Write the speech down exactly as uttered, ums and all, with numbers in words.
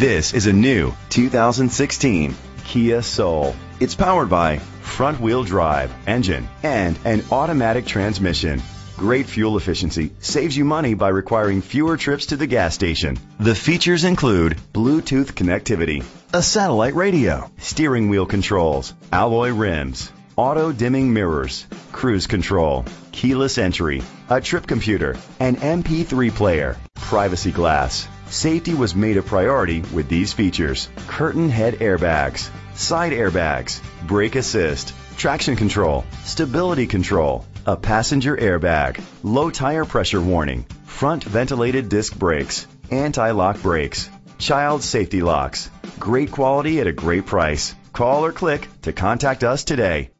This is a new two thousand sixteen Kia Soul. It's powered by front-wheel drive engine and an automatic transmission. Great fuel efficiency saves you money by requiring fewer trips to the gas station. The features include Bluetooth connectivity, a satellite radio, steering wheel controls, alloy rims, auto-dimming mirrors, cruise control, keyless entry, a trip computer, an M P three player, privacy glass. Safety was made a priority with these features: curtain head airbags, side airbags, brake assist, traction control, stability control, a passenger airbag, low tire pressure warning, front ventilated disc brakes, anti-lock brakes, child safety locks. Great quality at a great price. Call or click to contact us today.